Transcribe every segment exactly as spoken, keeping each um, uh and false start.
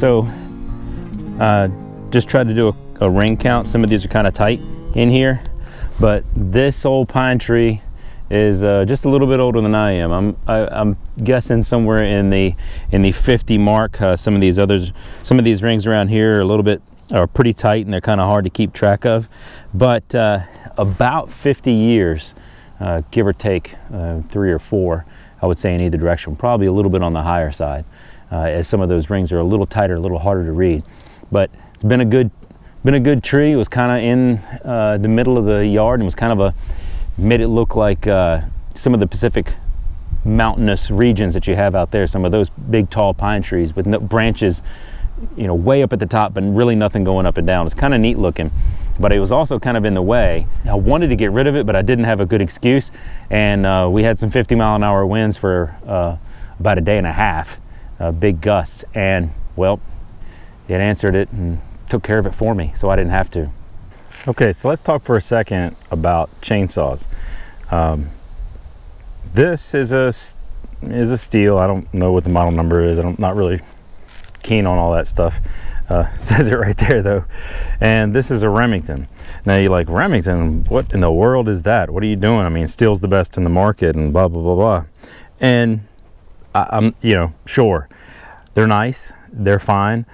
so uh, just try to do a, a ring count. Some of these are kind of tight in here, but this old pine tree is uh, just a little bit older than I am. I'm I, I'm guessing somewhere in the in the fifty mark. Uh, some of these others, some of these rings around here are a little bit are pretty tight and they're kind of hard to keep track of. But uh, about fifty years, uh, give or take uh, three or four, I would say in either direction. Probably a little bit on the higher side, uh, as some of those rings are a little tighter, a little harder to read. But it's been a good been a good tree. It was kind of in uh, the middle of the yard and was kind of a made it look like uh, some of the Pacific mountainous regions that you have out there, some of those big tall pine trees with no branches, you know, way up at the top and really nothing going up and down. It's kind of neat looking, but it was also kind of in the way. I wanted to get rid of it, but I didn't have a good excuse, and uh, we had some fifty mile an hour winds for uh, about a day and a half, uh, big gusts, and well, it answered it and took care of it for me, so I didn't have to. Okay, so let's talk for a second about chainsaws. Um, this is a is a Stihl. I don't know what the model number is. I'm not really keen on all that stuff. Uh, says it right there though. And this is a Remington. Now you're like, Remington, what in the world is that? What are you doing? I mean, Stihl's the best in the market and blah blah blah blah. And I, I'm, you know, sure, they're nice, they're fine,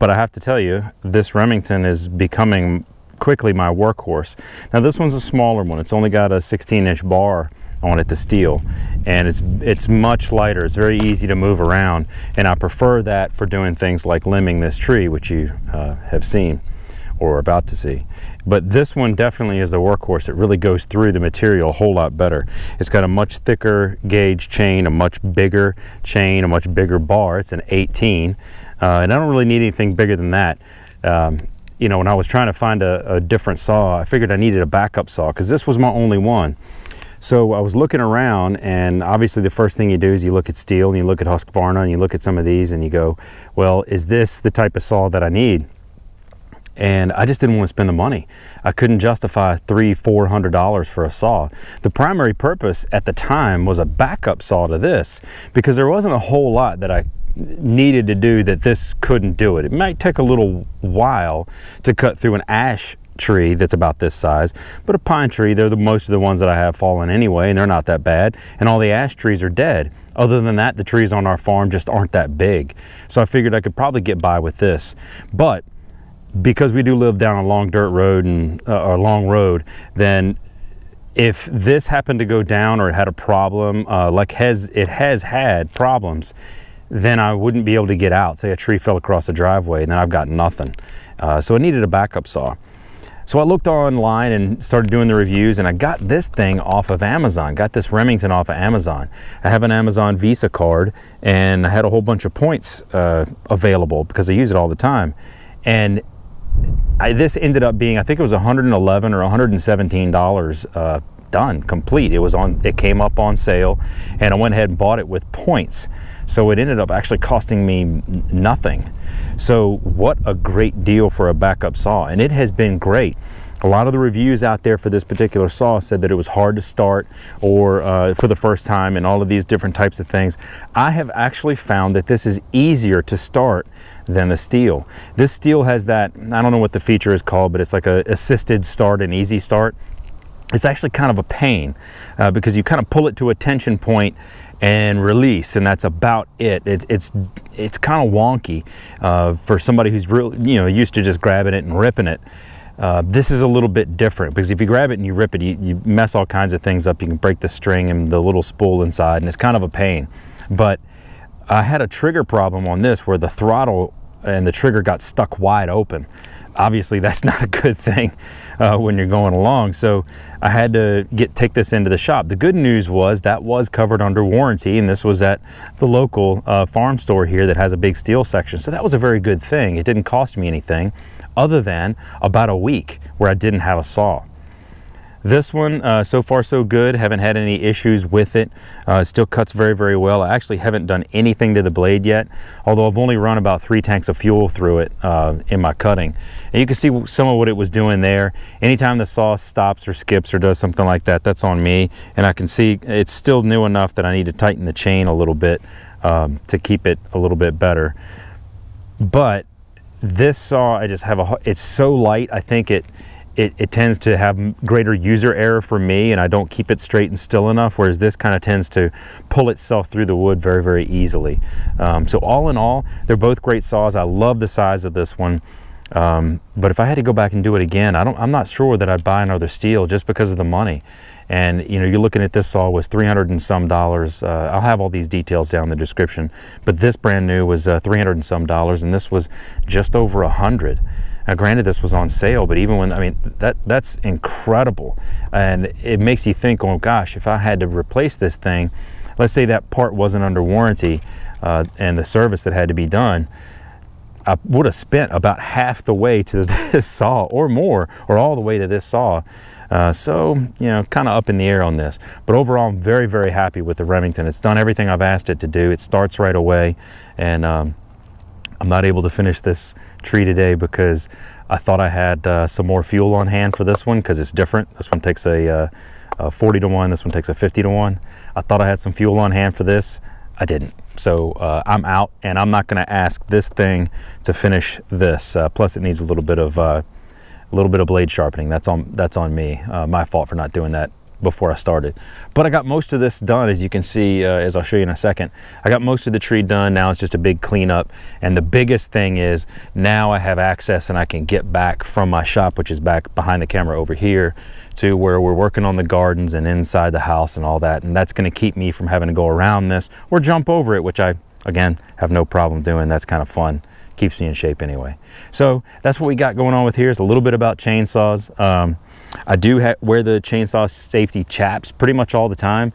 but I have to tell you, this Remington is becoming quickly my workhorse. Now this one's a smaller one. It's only got a sixteen inch bar on it, the Stihl, and it's it's much lighter. It's very easy to move around, and I prefer that for doing things like limbing this tree, which you uh, have seen or are about to see. But this one definitely is the workhorse. It really goes through the material a whole lot better. It's got a much thicker gauge chain, a much bigger chain, a much bigger bar. It's an eighteen, uh, and I don't really need anything bigger than that. um, You know, when I was trying to find a, a different saw, I figured I needed a backup saw because this was my only one. So I was looking around, and obviously the first thing you do is you look at Stihl and you look at Husqvarna and you look at some of these and you go, well, is this the type of saw that I need? And I just didn't want to spend the money. I couldn't justify three, four hundred dollars for a saw. The primary purpose at the time was a backup saw to this because there wasn't a whole lot that I needed to do that this couldn't do. It it might take a little while to cut through an ash tree that's about this size, but a pine tree, they're the most of the ones that I have fallen anyway, and they're not that bad, and all the ash trees are dead. Other than that, the trees on our farm just aren't that big, so I figured I could probably get by with this. But because we do live down a long dirt road and uh, or a long road, then if this happened to go down or it had a problem, uh, like has it has had problems, then I wouldn't be able to get out. Say a tree fell across the driveway, and then I've got nothing. Uh, so I needed a backup saw. So I looked online and started doing the reviews, and I got this thing off of Amazon, got this Remington off of Amazon. I have an Amazon Visa card, and I had a whole bunch of points uh, available because I use it all the time. And I, this ended up being, I think it was one hundred eleven dollars or one hundred seventeen dollars uh, done, complete. It was on, it came up on sale, and I went ahead and bought it with points. So it ended up actually costing me nothing. So what a great deal for a backup saw, and it has been great. A lot of the reviews out there for this particular saw said that it was hard to start or uh, for the first time and all of these different types of things. I have actually found that this is easier to start than the Stihl. This Stihl has that, I don't know what the feature is called, but it's like a assisted start and easy start. It's actually kind of a pain uh, because you kind of pull it to a tension point and release, and that's about it. It it's it's kind of wonky uh, for somebody who's real, you know, used to just grabbing it and ripping it. Uh, this is a little bit different because if you grab it and you rip it, you, you mess all kinds of things up. You can break the string and the little spool inside, and it's kind of a pain. But I had a trigger problem on this where the throttle and the trigger got stuck wide open. Obviously that's not a good thing uh, when you're going along, so I had to get take this into the shop. The good news was that was covered under warranty, and this was at the local uh, farm store here that has a big Stihl section, so that was a very good thing. It didn't cost me anything other than about a week where I didn't have a saw. This one, uh, so far so good. Haven't had any issues with it. Uh, it still cuts very, very well. I actually haven't done anything to the blade yet, although I've only run about three tanks of fuel through it uh, in my cutting. And you can see some of what it was doing there. Anytime the saw stops or skips or does something like that, that's on me. And I can see it's still new enough that I need to tighten the chain a little bit um, to keep it a little bit better. But this saw, I just have a, it's so light, I think it, it, it tends to have greater user error for me, and I don't keep it straight and still enough, whereas this kind of tends to pull itself through the wood very, very easily. Um, so all in all, they're both great saws. I love the size of this one. Um, but if I had to go back and do it again, I don't, I'm not sure that I'd buy another Stihl just because of the money. And, you know, you're looking at this saw was three hundred and some dollars. Uh, I'll have all these details down in the description, but this brand new was uh, three hundred and some dollars, and this was just over a hundred. Now, granted, this was on sale, but even when, I mean, that that's incredible. And it makes you think, oh gosh, if I had to replace this thing, let's say that part wasn't under warranty uh, and the service that had to be done, I would have spent about half the way to this saw or more, or all the way to this saw. Uh, so, you know, kind of up in the air on this. But overall, I'm very, very happy with the Remington. It's done everything I've asked it to do. It starts right away. And um, I'm not able to finish this tree today because I thought I had uh, some more fuel on hand for this one, because it's different. This one takes a, uh, a forty to one. This one takes a fifty to one. I thought I had some fuel on hand for this. I didn't. So uh, I'm out, and I'm not going to ask this thing to finish this. Uh, plus, it needs a little bit of uh, a little bit of blade sharpening. That's on that's on me. Uh, my fault for not doing that before I started. But I got most of this done, as you can see, uh, as I'll show you in a second. I got most of the tree done. Now it's just a big cleanup. And the biggest thing is now I have access, and I can get back from my shop, which is back behind the camera over here, to where we're working on the gardens and inside the house and all that. And that's going to keep me from having to go around this or jump over it, which I, again, have no problem doing. That's kind of fun. Keeps me in shape anyway. So that's what we got going on with here. It's a little bit about chainsaws. Um, I do ha wear the chainsaw safety chaps pretty much all the time.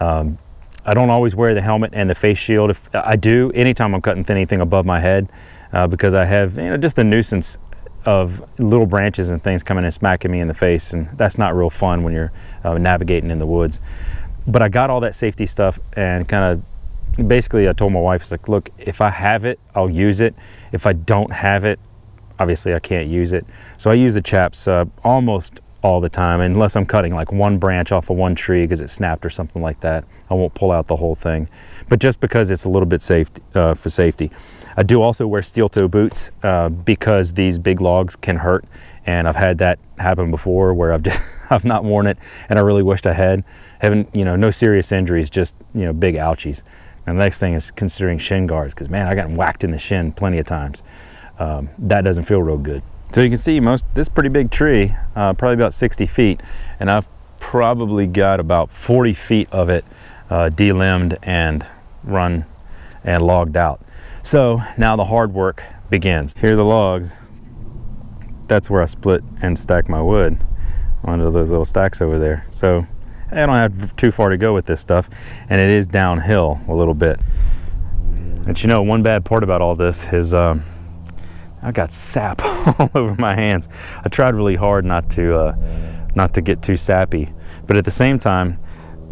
Um, I don't always wear the helmet and the face shield. If I do, anytime I'm cutting anything above my head, uh, because I have, you know, just the nuisance of little branches and things coming and smacking me in the face, and that's not real fun when you're uh, navigating in the woods. But I got all that safety stuff, and kind of basically I told my wife, it's like, look, if I have it, I'll use it. If I don't have it, obviously I can't use it. So I use the chaps uh, almost all the time, unless I'm cutting like one branch off of one tree because it snapped or something like that. I won't pull out the whole thing, but just because it's a little bit safe uh, for safety. I do also wear steel toe boots uh, because these big logs can hurt, and I've had that happen before where I've just I've not worn it, and I really wished I had. Having, you know, no serious injuries, just, you know, big ouchies. And the next thing is considering shin guards, because man, I got whacked in the shin plenty of times. Um, that doesn't feel real good. So you can see most this pretty big tree, uh, probably about sixty feet, and I've probably got about forty feet of it uh, delimbed and run and logged out. So now the hard work begins. Here are the logs. That's where I split and stack my wood onto those little stacks over there. So I don't have too far to go with this stuff, and it is downhill a little bit. And you know, one bad part about all this is um, I got sap all over my hands. I tried really hard not to uh, not to get too sappy, but at the same time,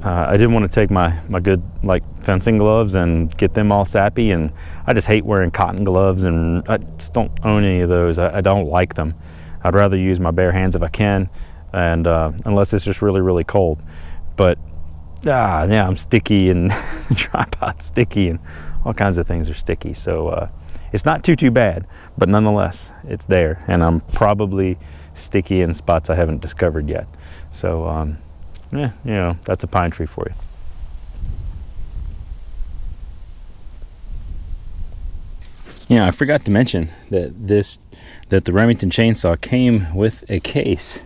Uh, I didn't want to take my, my good like fencing gloves and get them all sappy, and I just hate wearing cotton gloves, and I just don't own any of those. I, I don't like them. I'd rather use my bare hands if I can, and uh, unless it's just really, really cold. But ah, yeah, I'm sticky, and tripod's sticky, and all kinds of things are sticky. So uh, it's not too, too bad, but nonetheless, it's there, and I'm probably sticky in spots I haven't discovered yet. So. Um, Yeah, you know, that's a pine tree for you. Yeah, you know, I forgot to mention that this, that the Remington chainsaw came with a case.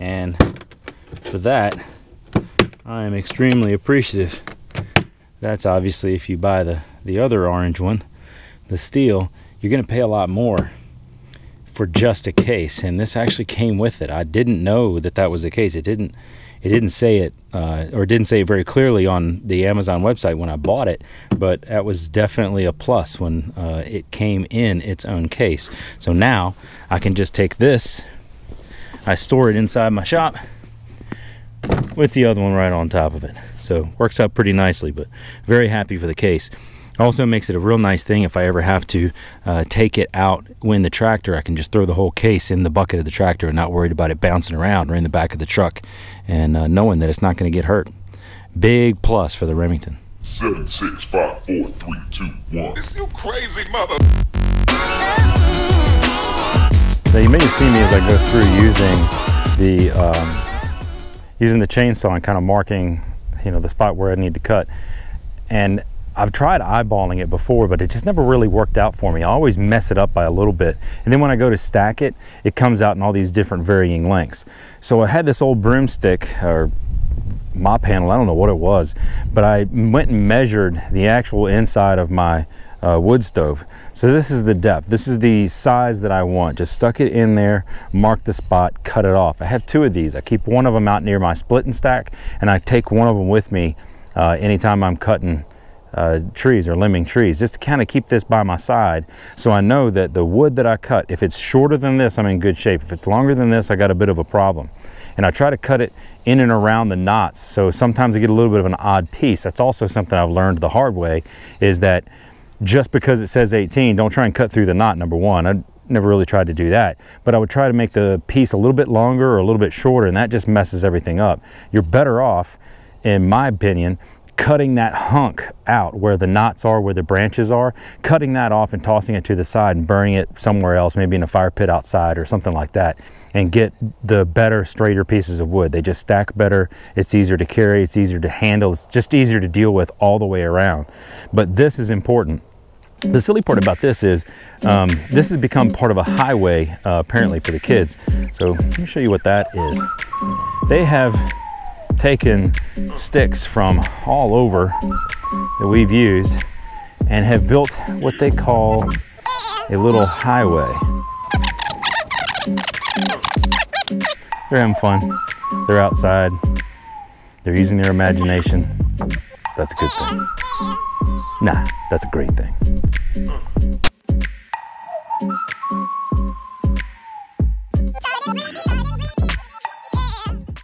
And for that, I am extremely appreciative. That's obviously if you buy the, the other orange one, the Stihl, you're going to pay a lot more for just a case, and this actually came with it. I didn't know that that was the case. It didn't, it didn't say it, uh, or didn't say it very clearly on the Amazon website when I bought it. But that was definitely a plus when uh, it came in its own case. So now I can just take this. I store it inside my shop with the other one right on top of it. So works out pretty nicely. But very happy for the case. Also makes it a real nice thing if I ever have to uh, take it out when the tractor, I can just throw the whole case in the bucket of the tractor and not worried about it bouncing around or in the back of the truck, and uh, knowing that it's not going to get hurt. Big plus for the Remington. seven six five four three two one. Is you crazy mother? Now you may see me as I go through using the um, using the chainsaw and kind of marking, you know, the spot where I need to cut. And I've tried eyeballing it before, but it just never really worked out for me. I always mess it up by a little bit. And then when I go to stack it, it comes out in all these different varying lengths. So I had this old broomstick or mop handle, I don't know what it was, but I went and measured the actual inside of my uh, wood stove. So this is the depth. This is the size that I want. Just stuck it in there, marked the spot, cut it off. I have two of these. I keep one of them out near my split and stack, and I take one of them with me uh, anytime I'm cutting Uh, trees or limbing trees, just to kind of keep this by my side, so I know that the wood that I cut, if it's shorter than this, I'm in good shape. If it's longer than this, I got a bit of a problem. And I try to cut it in and around the knots, so sometimes I get a little bit of an odd piece. That's also something I've learned the hard way, is that just because it says eighteen, don't try and cut through the knot. Number one, I never really tried to do that, but I would try to make the piece a little bit longer or a little bit shorter, and that just messes everything up. You're better off, in my opinion, cutting that hunk out where the knots are, where the branches are, cutting that off and tossing it to the side and burning it somewhere else, maybe in a fire pit outside or something like that, and get the better, straighter pieces of wood. They just stack better. It's easier to carry. It's easier to handle. It's just easier to deal with all the way around. But this is important. The silly part about this is um, this has become part of a highway, uh, apparently, for the kids. So let me show you what that is. They have taken sticks from all over that we've used and have built what they call a little highway. They're having fun. They're outside. They're using their imagination. That's a good thing. Nah, that's a great thing.